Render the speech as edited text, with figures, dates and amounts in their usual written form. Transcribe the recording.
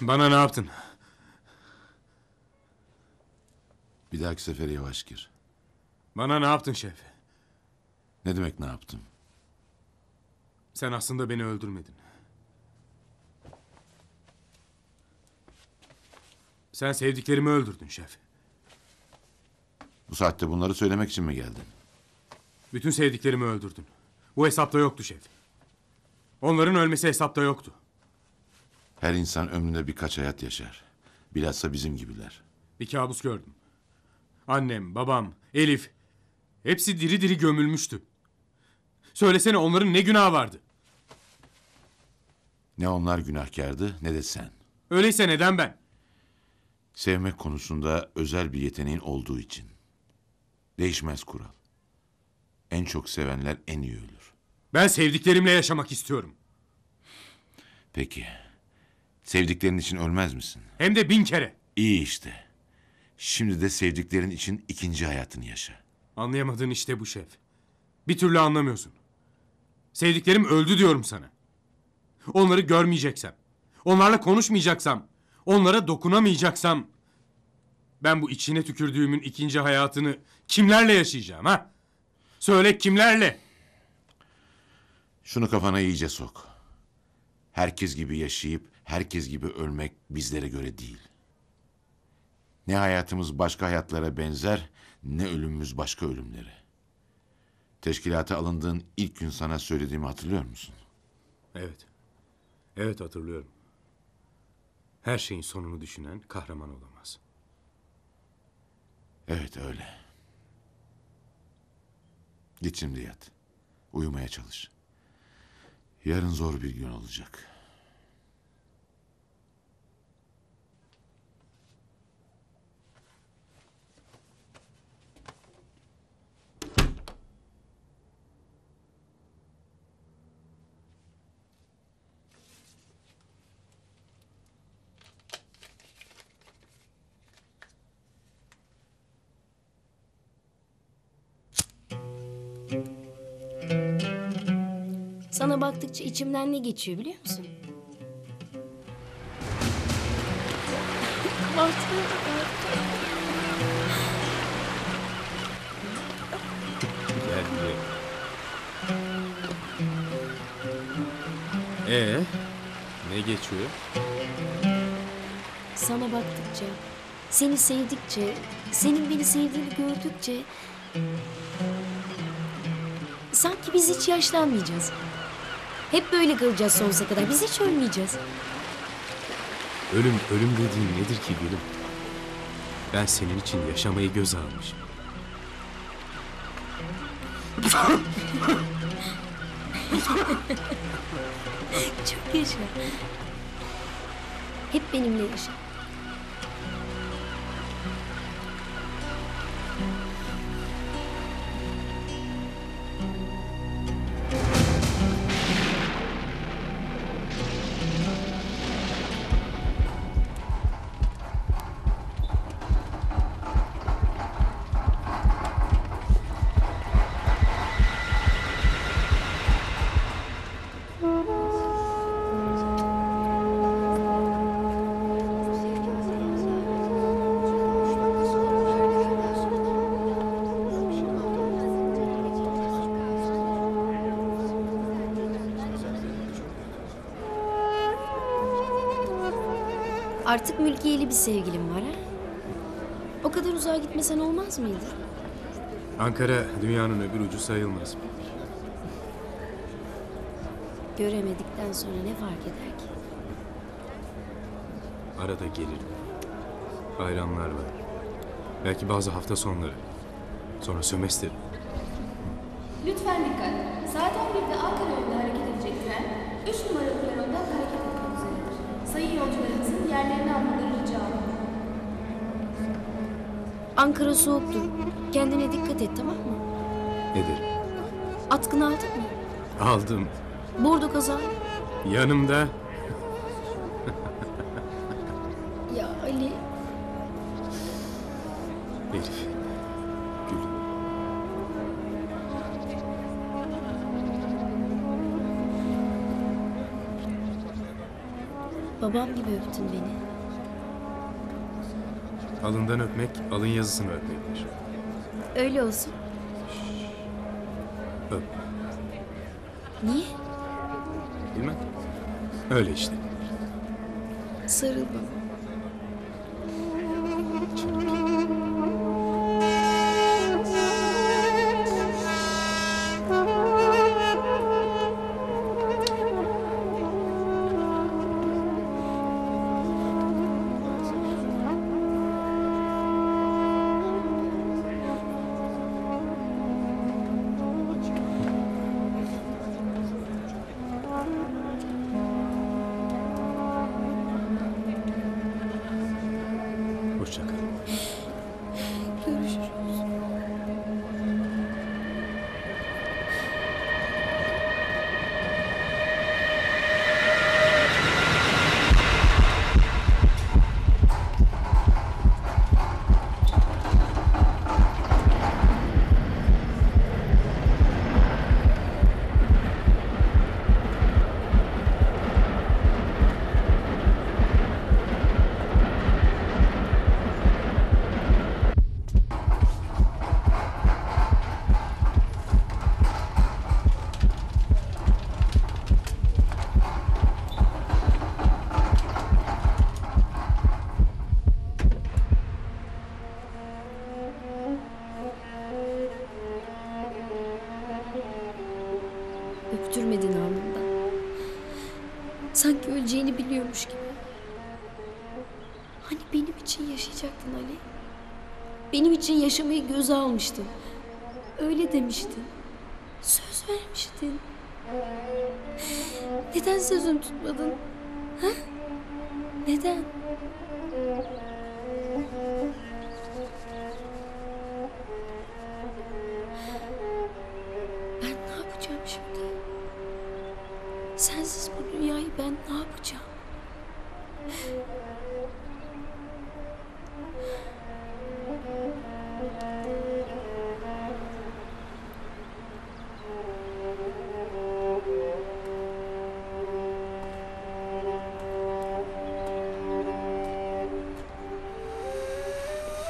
Bana ne yaptın? Bir dahaki sefere yavaş gir. Bana ne yaptın şef? Ne demek ne yaptım? Sen aslında beni öldürmedin. Sen sevdiklerimi öldürdün şef. Bu saatte bunları söylemek için mi geldin? Bütün sevdiklerimi öldürdün. Bu hesapta yoktu şef. Onların ölmesi hesapta yoktu. Her insan ömründe birkaç hayat yaşar. Bilhassa bizim gibiler. Bir kabus gördüm. Annem, babam, Elif... hepsi diri diri gömülmüştü. Söylesene onların ne günahı vardı? Ne onlar günahkardı ne de sen. Öyleyse neden ben? Sevmek konusunda özel bir yeteneğin olduğu için. Değişmez kural. En çok sevenler en iyi ölür. Ben sevdiklerimle yaşamak istiyorum. Peki. Sevdiklerin için ölmez misin? Hem de 1000 kere. İyi işte. Şimdi de sevdiklerin için ikinci hayatını yaşa. Anlayamadığın işte bu şef. Bir türlü anlamıyorsun. Sevdiklerim öldü diyorum sana. Onları görmeyeceksem, onlarla konuşmayacaksam, onlara dokunamayacaksam... ben bu içine tükürdüğümün ikinci hayatını kimlerle yaşayacağım ha? Söyle kimlerle? Şunu kafana iyice sok. Herkes gibi yaşayıp herkes gibi ölmek bizlere göre değil. Ne hayatımız başka hayatlara benzer, ne ölümümüz başka ölümlere. Teşkilata alındığın ilk gün sana söylediğimi hatırlıyor musun? Evet. Evet hatırlıyorum. Her şeyin sonunu düşünen kahraman olamaz. Evet öyle. Git şimdi yat. Uyumaya çalış. Yarın zor bir gün olacak. Sana baktıkça içimden ne geçiyor biliyor musun? Ne geçiyor? Sana baktıkça, seni sevdikçe, senin beni sevdiğini gördükçe... sanki biz hiç yaşlanmayacağız. Hep böyle kalacağız sonsuza kadar. Biz hiç ölmeyeceğiz. Ölüm dediğin nedir ki gülüm? Ben senin için yaşamayı göze almışım. Çok yaşa. Hep benimle yaşa. Artık mülkiyeli bir sevgilim var ha? O kadar uzağa gitmesen olmaz mıydı? Ankara dünyanın öbür ucu sayılmaz. Göremedikten sonra ne fark eder ki? Arada gelirim. Bayramlar var. Belki bazı hafta sonları. Sonra sömestr. Lütfen dikkat. Zaten bir de Ankara yolunda hareket edecek tren 3 numaralı perondan hareket etmek üzeredir. Sayın yolcularımızın yerlerini almaları rica ederim. Ankara soğuktur. Kendine dikkat et tamam mı? Ederim. Atkını aldın mı? Aldım. Bordo kazan. Yanımda. Ya Ali. Elif. Gülüm. Babam gibi öptün beni. Alından öpmek, alın yazısını öpmektir. Öyle olsun. Şşş. Öp. Niye? Bilmem. Öyle işte. Sarıl bana. Öptürmedin anında. Sanki öleceğini biliyormuş gibi. Hani benim için yaşayacaktın Ali. Benim için yaşamayı göze almıştın. Öyle demiştin. Söz vermiştin. Neden sözünü tutmadın? Ha? Neden? Sensiz bu dünyayı ben ne yapacağım?